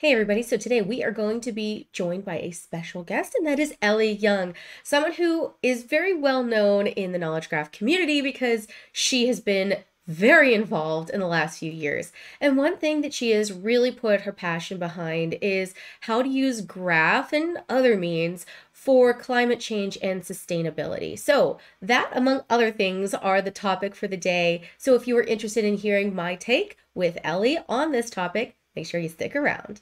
Hey everybody, so today we are going to be joined by a special guest, and that is Ellie Young, someone who is very well known in the Knowledge Graph community because she has been very involved in the last few years. And one thing that she has really put her passion behind is how to use graph and other means for climate change and sustainability. So that, among other things, are the topic for the day. So if you are interested in hearing my take with Ellie on this topic, make sure you stick around.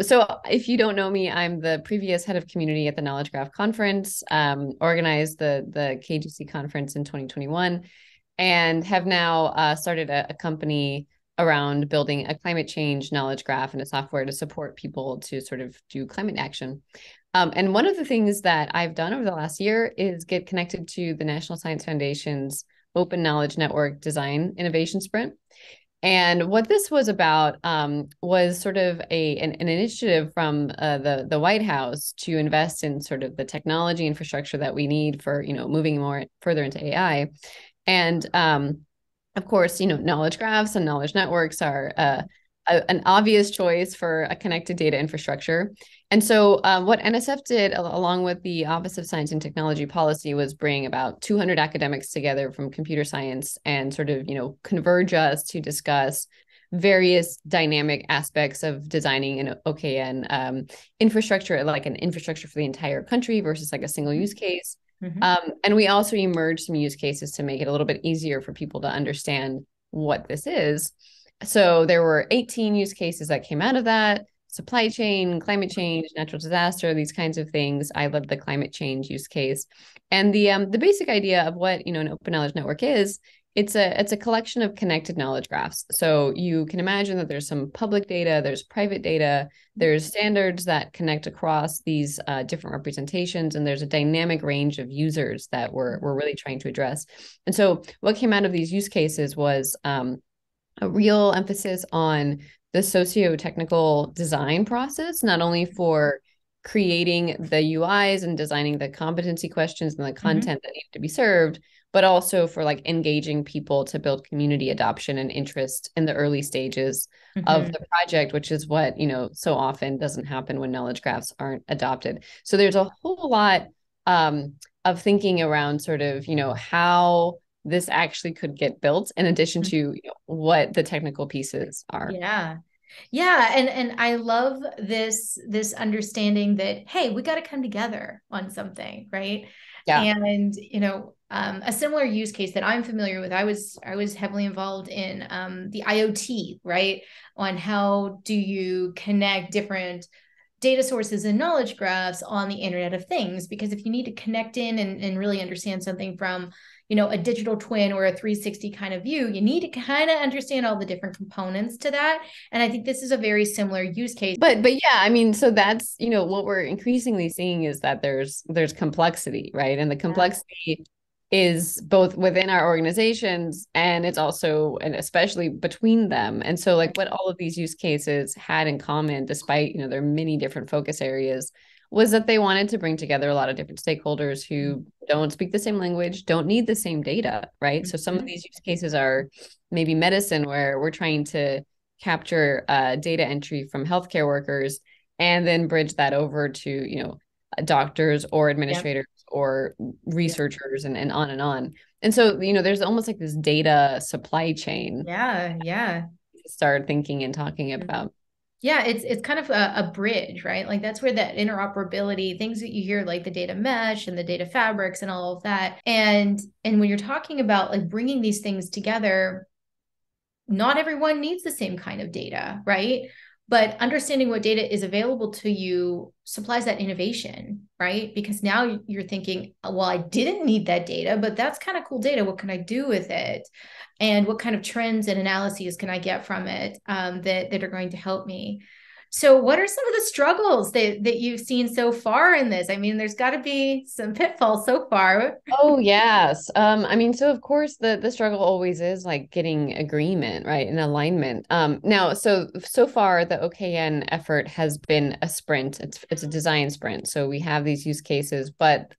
So if you don't know me, I'm the previous head of community at the Knowledge Graph Conference, organized the KGC conference in 2021, and have now started a company around building a climate change knowledge graph and a software to support people to sort of do climate action. And one of the things that I've done over the last year is get connected to the National Science Foundation's Open Knowledge Network Design Innovation Sprint. And what this was about was sort of an initiative from the White House to invest in sort of the technology infrastructure that we need for, you know, moving more further into AI. And of course, you know, knowledge graphs and knowledge networks are an obvious choice for a connected data infrastructure. And so what NSF did, along with the Office of Science and Technology Policy, was bring about 200 academics together from computer science and sort of, you know, converge us to discuss various dynamic aspects of designing an OKN infrastructure, like an infrastructure for the entire country versus like a single use case. Mm-hmm. And we also emerged some use cases to make it a little bit easier for people to understand what this is. So there were 18 use cases that came out of that: supply chain, climate change, natural disaster, these kinds of things. I led the climate change use case. And the basic idea of what, you know, an open knowledge network is, it's a collection of connected knowledge graphs. So you can imagine that there's some public data, there's private data, there's standards that connect across these different representations, and there's a dynamic range of users that we're really trying to address. And so what came out of these use cases was a real emphasis on the socio-technical design process, not only for creating the UIs and designing the competency questions and the content that need to be served, but also for like engaging people to build community adoption and interest in the early stages of the project, which is what, you know, so often doesn't happen when knowledge graphs aren't adopted. So there's a whole lot of thinking around sort of, you know, how this actually could get built, in addition to, you know, what the technical pieces are. Yeah. And I love this understanding that, hey, we got to come together on something, right? Yeah. And, you know, a similar use case that I'm familiar with, I was heavily involved in the IoT, right? On how do you connect different data sources and knowledge graphs on the Internet of Things, because if you need to connect in and really understand something from, you know, a digital twin or a 360 kind of view, you need to kind of understand all the different components to that. And I think this is a very similar use case. But yeah, I mean, so that's, you know, what we're increasingly seeing is that there's complexity, right? And the complexity is both within our organizations, and it's also, and especially between them. And so like what all of these use cases had in common, despite, you know, their many different focus areas, was that they wanted to bring together a lot of different stakeholders who don't speak the same language, don't need the same data, right? So some of these use cases are maybe medicine, where we're trying to capture data entry from healthcare workers and then bridge that over to, you know, doctors or administrators or researchers and on and on. And so, you know, there's almost like this data supply chain. Yeah. Start thinking and talking about. Yeah, it's kind of a bridge, right? Like that's where that interoperability, things that you hear like the data mesh and the data fabrics and all of that. And when you're talking about like bringing these things together, not everyone needs the same kind of data, right? But understanding what data is available to you supplies that innovation, right? Because now you're thinking, well, I didn't need that data, but that's kind of cool data. What can I do with it? And what kind of trends and analyses can I get from it that are going to help me? So what are some of the struggles that you've seen so far in this? I mean, there's got to be some pitfalls so far. Oh, yes. I mean, so of course, the struggle always is like getting agreement, right? And alignment. Now, so far, the OKN effort has been a sprint. It's a design sprint. So we have these use cases, but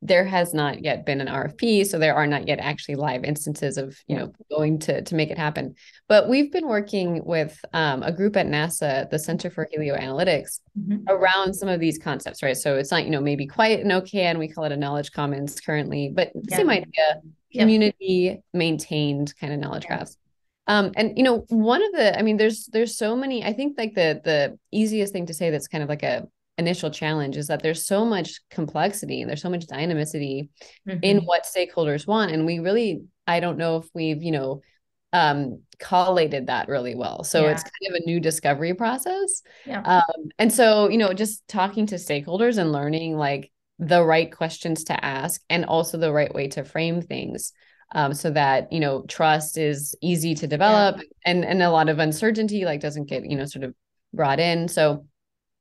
there has not yet been an RFP. So there are not yet actually live instances of, you know, going to make it happen. But we've been working with a group at NASA, the Center for Helio Analytics, around some of these concepts, right? So it's not, you know, maybe quiet and okay, and we call it a knowledge commons currently, but same idea, community maintained kind of knowledge graphs. And, you know, one of the, I mean, there's so many, I think like the easiest thing to say that's kind of like a initial challenge is that there's so much complexity and there's so much dynamicity in what stakeholders want. And we really, I don't know if we've, you know, collated that really well. So it's kind of a new discovery process. And so, you know, just talking to stakeholders and learning like the right questions to ask and also the right way to frame things. So that, you know, trust is easy to develop and a lot of uncertainty, like doesn't get, you know, sort of brought in. So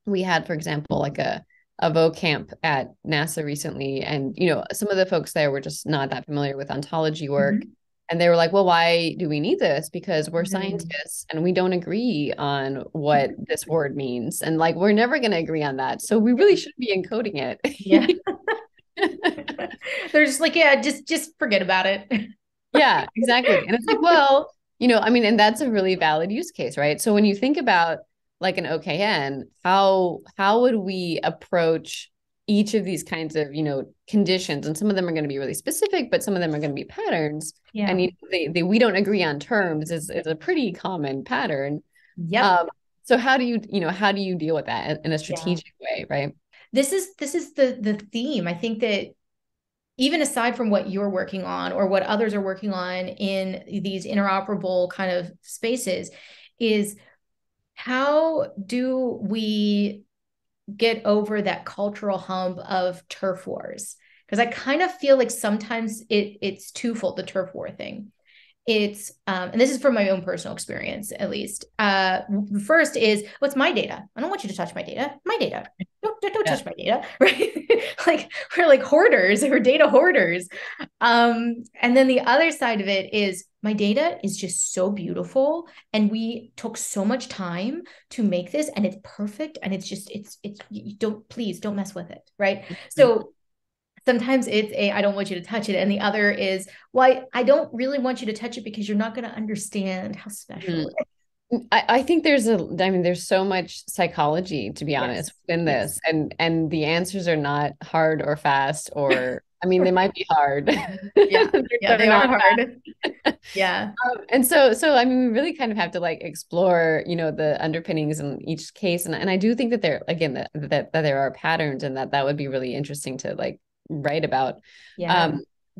we had, for example, like a vocamp at NASA recently. And, you know, some of the folks there were just not that familiar with ontology work. And they were like, well, why do we need this? Because we're scientists and we don't agree on what this word means. And like, we're never going to agree on that. So we really should be encoding it. Yeah. They're just like, yeah, just forget about it. Yeah, exactly. And it's like, well, you know, I mean, and that's a really valid use case, right? So when you think about like an OKN, how would we approach each of these kinds of, you know, conditions? And some of them are going to be really specific, but some of them are going to be patterns. Yeah. And you know, we don't agree on terms is a pretty common pattern. Yeah. So how do you deal with that in a strategic way, right? This is the theme. I think that even aside from what you're working on or what others are working on in these interoperable kind of spaces is how do we get over that cultural hump of turf wars? Because I kind of feel like sometimes it's twofold, the turf war thing. It's, and this is from my own personal experience, at least. First is, what's my data? I don't want you to touch my data. My data. Don't touch my data, right? Like we're like hoarders, we're data hoarders. And then the other side of it is my data is just so beautiful. And we took so much time to make this and it's perfect. And it's just, it's, you don't, please don't mess with it, right? So sometimes it's a, I don't want you to touch it. And the other is, well, I don't really want you to touch it because you're not going to understand how special it is. I think there's so much psychology, to be honest, within this. And the answers are not hard or fast or, I mean, they might be hard. They are hard. And so, I mean, we really kind of have to like explore, you know, the underpinnings in each case. And I do think that there, again, that there are patterns and that would be really interesting to like, write about.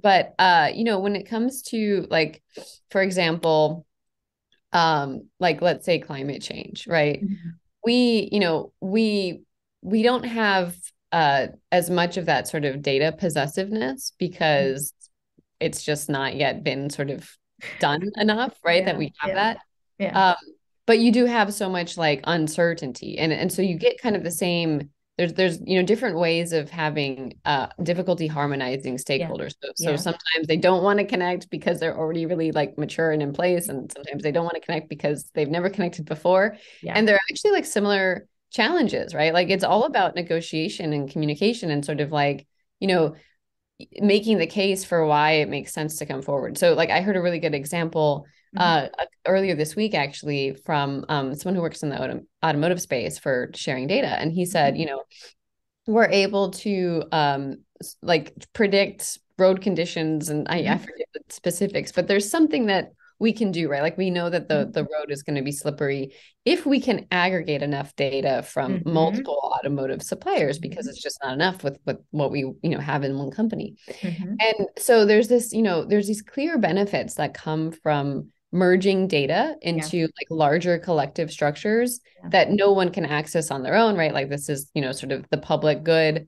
But, you know, when it comes to like, for example, like, let's say climate change, right? We, you know, we don't have, as much of that sort of data possessiveness because it's just not yet been sort of done enough, right? That we have that. But you do have so much like uncertainty. And so you get kind of the same, There's you know, different ways of having difficulty harmonizing stakeholders. So sometimes they don't want to connect because they're already really like mature and in place. And sometimes they don't want to connect because they've never connected before. And they're actually like similar challenges, right? Like it's all about negotiation and communication and sort of like, you know, making the case for why it makes sense to come forward. So like I heard a really good example earlier this week, actually, from someone who works in the automotive space for sharing data. And he said, you know, we're able to like predict road conditions. And I forget the specifics, but there's something that we can do, right? Like we know that the road is going to be slippery if we can aggregate enough data from multiple automotive suppliers, because it's just not enough with what we, you know, have in one company. And so there's this, you know, there's these clear benefits that come from merging data into like larger collective structures that no one can access on their own, right? Like this is, you know, sort of the public good.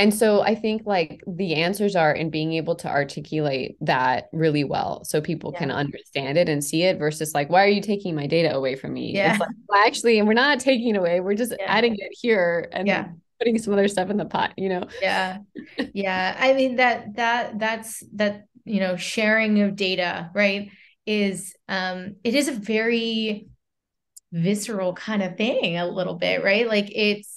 And so I think like the answers are in being able to articulate that really well so people can understand it and see it versus like, why are you taking my data away from me? It's like, well, actually, and we're not taking it away. We're just adding it here and putting some other stuff in the pot, you know? I mean, that's you know, sharing of data, right, is, it is a very visceral kind of thing a little bit, right? Like it's,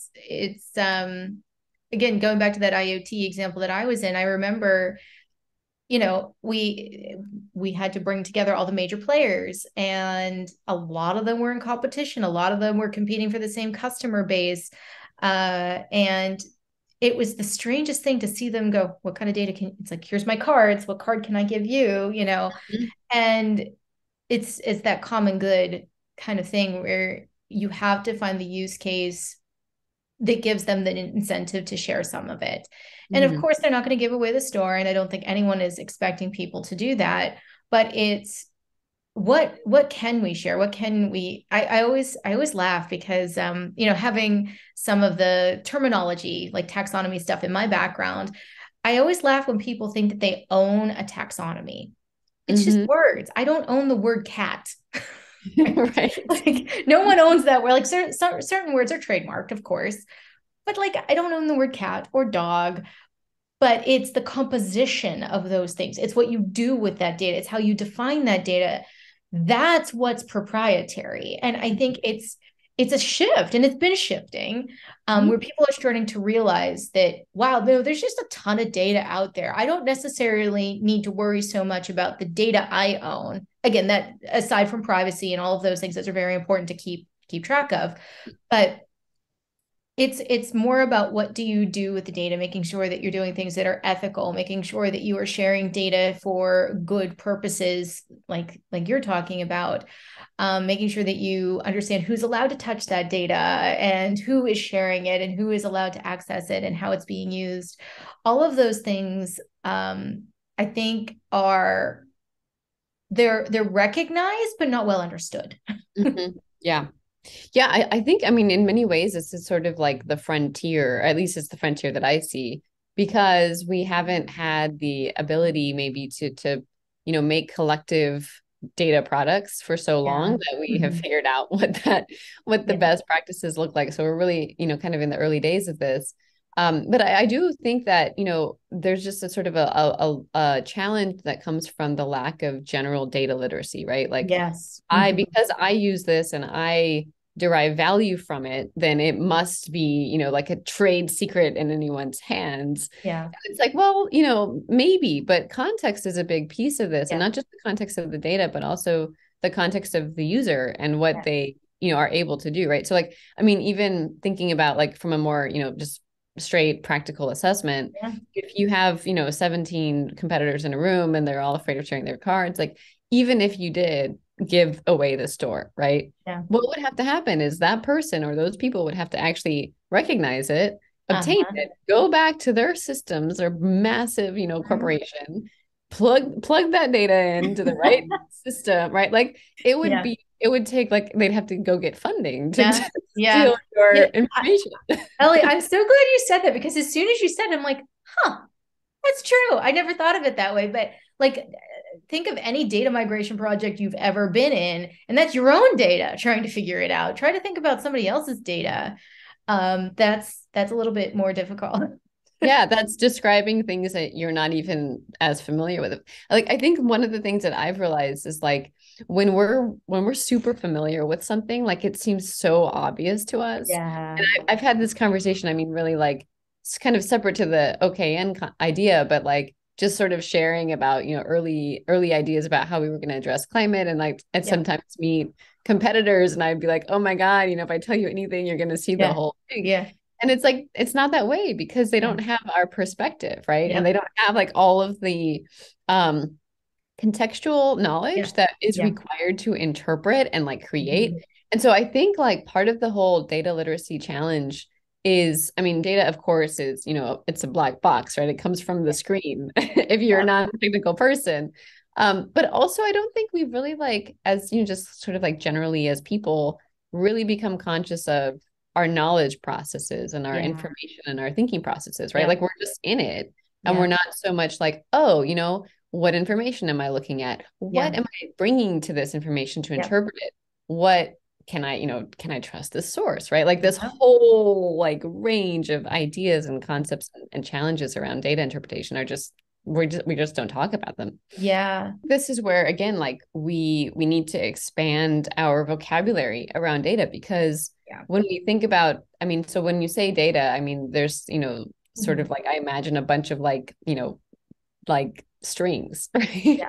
again, going back to that IoT example that I was in, I remember you know, we had to bring together all the major players, and a lot of them were in competition. A lot of them were competing for the same customer base. And it was the strangest thing to see them go, what kind of data can, it's like, here's my cards. What card can I give you? You know, mm-hmm. And it's that common good kind of thing where you have to find the use case that gives them the incentive to share some of it. And of course, they're not going to give away the store. And I don't think anyone is expecting people to do that. But it's what can we share? What can we, I always laugh because, you know, having some of the terminology, like taxonomy stuff in my background, I always laugh when people think that they own a taxonomy. It's just words. I don't own the word cat. Right. Like no one owns that word. Like certain words are trademarked, of course. But like, I don't own the word cat or dog, but it's the composition of those things. It's what you do with that data. It's how you define that data. That's what's proprietary. And I think it's a shift, and it's been shifting where people are starting to realize that, wow, there's just a ton of data out there. I don't necessarily need to worry so much about the data I own. Again, that aside from privacy and all of those things that are very important to keep track of, but it's more about what do you do with the data, making sure that you're doing things that are ethical, making sure that you are sharing data for good purposes, like you're talking about, making sure that you understand who's allowed to touch that data and who is sharing it and who is allowed to access it and how it's being used. All of those things, I think are, they're recognized, but not well understood. Mm-hmm. Yeah. Yeah, I think, I mean, in many ways, it's sort of like the frontier, or at least it's the frontier that I see, because we haven't had the ability maybe to you know, make collective data products for so long that we have figured out what the best practices look like. So we're really, you know, kind of in the early days of this. But I do think that, you know, there's just a sort of a challenge that comes from the lack of general data literacy, right? Like, yes, because I use this and I derive value from it, then it must be, you know, like a trade secret in anyone's hands. Yeah. And it's like, well, you know, maybe, but context is a big piece of this, and not just the context of the data, but also the context of the user and what they, you know, are able to do, right? So like, I mean, even thinking about like from a more, you know, just straight practical assessment. Yeah. If you have, you know, 17 competitors in a room and they're all afraid of sharing their cards, like even if you did give away the store, right? Yeah. What would have to happen is that person or those people would have to actually recognize it, obtain it, go back to their systems or massive, you know, corporation, plug that data into the right system, right? Like it would be, it would take like, they'd have to go get funding to steal your information. Ellie, I'm so glad you said that, because as soon as you said it, I'm like, huh, that's true. I never thought of it that way. But like, think of any data migration project you've ever been in, and that's your own data trying to figure it out. Try to think about somebody else's data. That's a little bit more difficult. Yeah, that's describing things that you're not even as familiar with. Like, I think one of the things that I've realized is like when we're super familiar with something, like it seems so obvious to us. Yeah. And I've had this conversation, I mean, really like it's kind of separate to the OKN idea, but like just sort of sharing about, you know, early ideas about how we were going to address climate, and like I'd sometimes meet competitors and I'd be like, oh my God, you know, if I tell you anything, you're going to see the whole thing. Yeah. And it's like, it's not that way because they don't have our perspective, right? Yeah. And they don't have like all of the contextual knowledge that is required to interpret and like create. And so I think like part of the whole data literacy challenge is, I mean, data, of course, is, you know, it's a black box, right? It comes from the screen if you're not a technical person. But also, I don't think we really like, as you know, just sort of like generally as people really become conscious of our knowledge processes and our information and our thinking processes, right? Like we're just in it and we're not so much like, oh, you know, what information am I looking at? What am I bringing to this information to interpret it? What can I, you know, can I trust this source, right? Like this whole like range of ideas and concepts and challenges around data interpretation are just, we just don't talk about them. Yeah. This is where, again, like we need to expand our vocabulary around data, because when we think about, I mean, so when you say data, I mean, there's, you know, sort of like, I imagine a bunch of like, you know, like strings, right?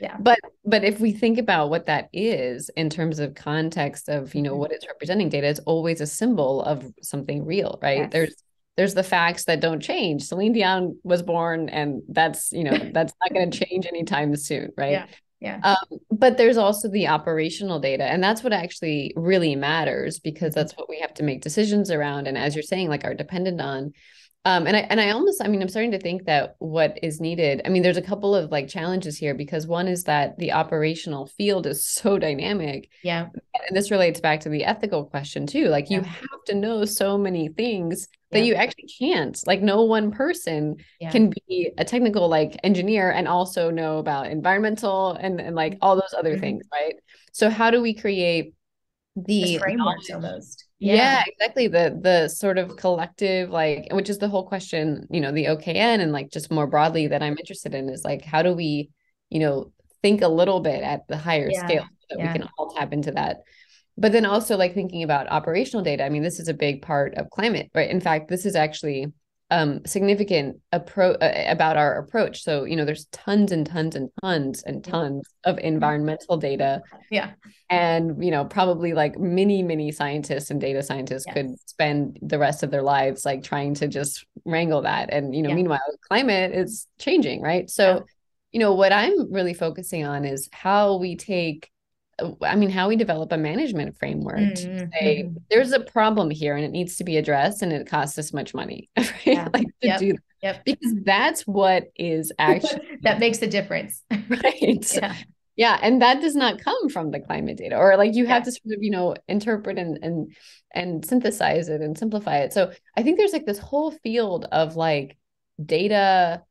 Yeah. But if we think about what that is in terms of context of, you know, what it's representing data, it's always a symbol of something real, right? Yes. There's the facts that don't change. Celine Dion was born, and that's, you know, that's not going to change anytime soon, right? Yeah. But there's also the operational data, and that's what actually really matters, because that's what we have to make decisions around. And as you're saying, like, are dependent on. I'm starting to think that what is needed, I mean, there's a couple of like challenges here, because one is that the operational field is so dynamic. Yeah. And this relates back to the ethical question too. Like you have to know so many things that you actually can't, like no one person can be a technical like engineer and also know about environmental and like all those other things. Right. So how do we create the frameworks almost? Yeah, exactly. The sort of collective, like, which is the whole question, you know, the OKN and like just more broadly that I'm interested in is like, how do we, you know, think a little bit at the higher scale so that we can all tap into that. But then also like thinking about operational data. I mean, this is a big part of climate, right? In fact, this is actually significant about our approach. So, you know, there's tons and tons of environmental data. Yeah. And, you know, probably like many scientists and data scientists could spend the rest of their lives, like trying to just wrangle that. And, you know, meanwhile, climate is changing, right? So, you know, what I'm really focusing on is how we develop a management framework to say there's a problem here and it needs to be addressed and it costs this much money, right? Do that. Because that's what is actually that makes a difference, right? Yeah. And that does not come from the climate data, or like you have to sort of, you know, interpret and synthesize it and simplify it. So I think there's like this whole field of like data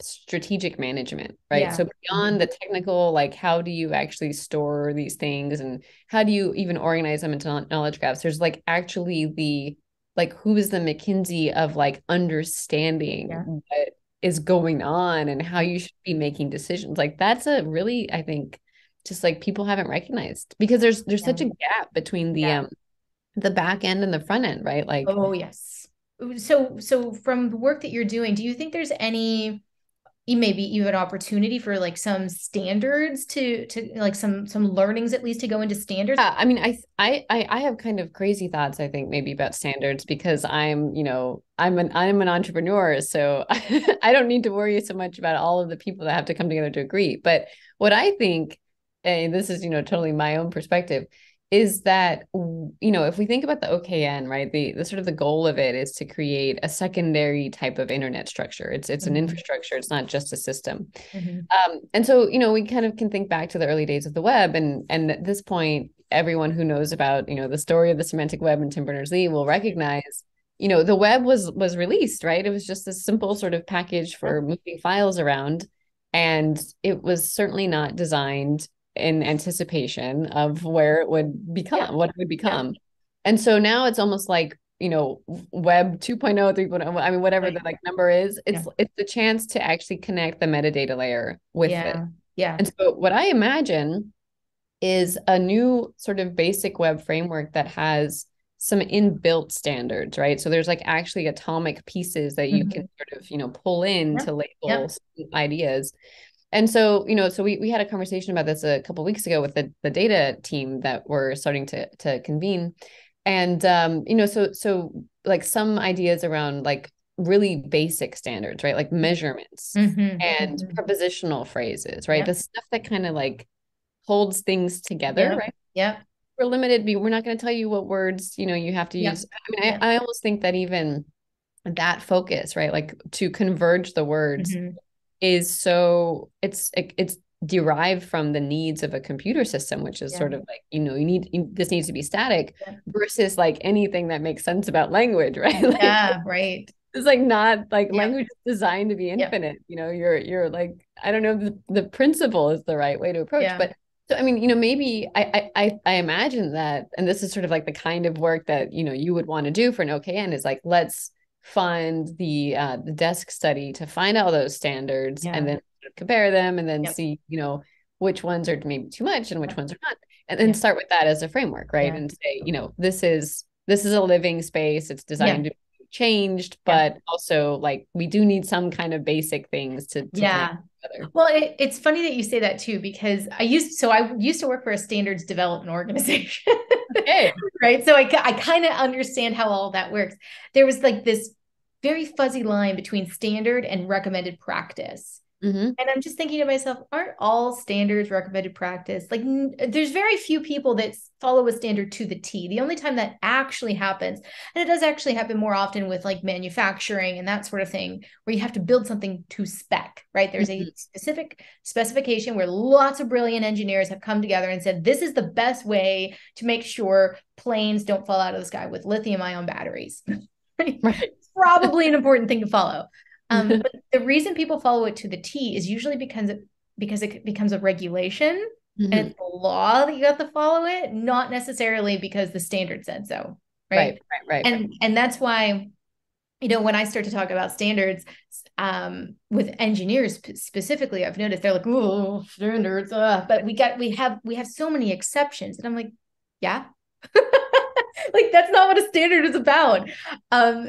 strategic management, right? So beyond the technical, like how do you actually store these things and how do you even organize them into knowledge graphs? There's like actually the, like, who is the McKinsey of like understanding what is going on and how you should be making decisions. Like that's a really, I think, just like people haven't recognized, because there's such a gap between the back end and the front end, right? Like, oh yes. So from the work that you're doing, do you think there's any maybe even opportunity for like some standards to like some learnings at least to go into standards? Yeah, I mean, I have kind of crazy thoughts, I think, maybe about standards, because I'm an entrepreneur, so I don't need to worry so much about all of the people that have to come together to agree. But what I think, and this is, you know, totally my own perspective, is that, you know, if we think about the OKN, right, the sort of the goal of it is to create a secondary type of internet structure. It's an infrastructure. It's not just a system. And so, you know, we kind of can think back to the early days of the web. And at this point, everyone who knows about, you know, the story of the semantic web and Tim Berners-Lee will recognize, you know, the web was released, right? It was just this simple sort of package for moving files around. And it was certainly not designed in anticipation of where it would become, what it would become. And so now it's almost like, you know, web 2.0, 3.0, I mean, whatever the like number is, it's the chance to actually connect the metadata layer with it. Yeah. And so what I imagine is a new sort of basic web framework that has some inbuilt standards, right? So there's like actually atomic pieces that you can sort of, you know, pull in to label ideas. And so, you know, so we had a conversation about this a couple of weeks ago with the data team that we're starting to convene. And, you know, so like some ideas around like really basic standards, right? Like measurements and prepositional phrases, right? The stuff that kind of like holds things together, right? We're limited. We're not going to tell you what words, you know, you have to use. I mean, I almost think that even that focus, right? Like to converge the words is so it's derived from the needs of a computer system, which is sort of like, you know, this needs to be static versus like anything that makes sense about language, right? Like, right. It's like not like language is designed to be infinite. You know, you're like, I don't know if the principle is the right way to approach, but so, I mean, you know, maybe I imagine that, and this is sort of like the kind of work that, you know, you would want to do for an OKN is like, let's fund the desk study to find all those standards and then compare them and then see, you know, which ones are maybe too much and which ones are not, and then start with that as a framework, right? And say, you know, this is a living space. It's designed to be changed, but also like we do need some kind of basic things to together. Well, it's funny that you say that too, because I used to work for a standards development organization. Okay. Right. So I kind of understand how all that works. There was like this very fuzzy line between standard and recommended practice. Mm-hmm. And I'm just thinking to myself, aren't all standards recommended practice? Like there's very few people that follow a standard to the T. The only time that actually happens, and it does actually happen more often with like manufacturing and that sort of thing, where you have to build something to spec, right? There's mm-hmm. a specific specification where lots of brilliant engineers have come together and said, this is the best way to make sure planes don't fall out of the sky with lithium-ion batteries. Probably an important thing to follow. But the reason people follow it to the T is usually because it becomes a regulation mm-hmm. and it's the law that you have to follow it, not necessarily because the standard said so. Right. And that's why, you know, when I start to talk about standards with engineers specifically, I've noticed they're like, oh, standards. But we have so many exceptions. And I'm like, yeah. Like, that's not what a standard is about.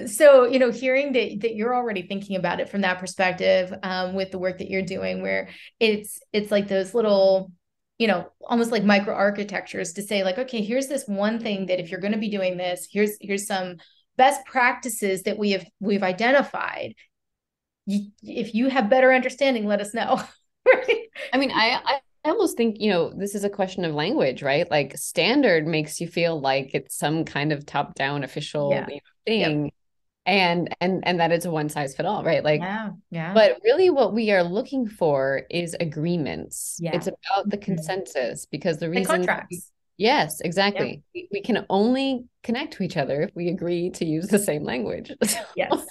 So, you know, hearing that you're already thinking about it from that perspective with the work that you're doing, where it's like those little, you know, almost like microarchitectures to say like, okay, here's this one thing that if you're going to be doing this, here's some best practices that we've identified. If you have better understanding, let us know. Right? I mean, I almost think, you know, this is a question of language, right? Like standard makes you feel like it's some kind of top-down official thing. Yep. And that it's a one size fit all, right? Like, but really what we are looking for is agreements. Yeah. It's about the consensus because the reason- the contracts. Yes, exactly. Yeah. We can only connect to each other if we agree to use the same language. Yes.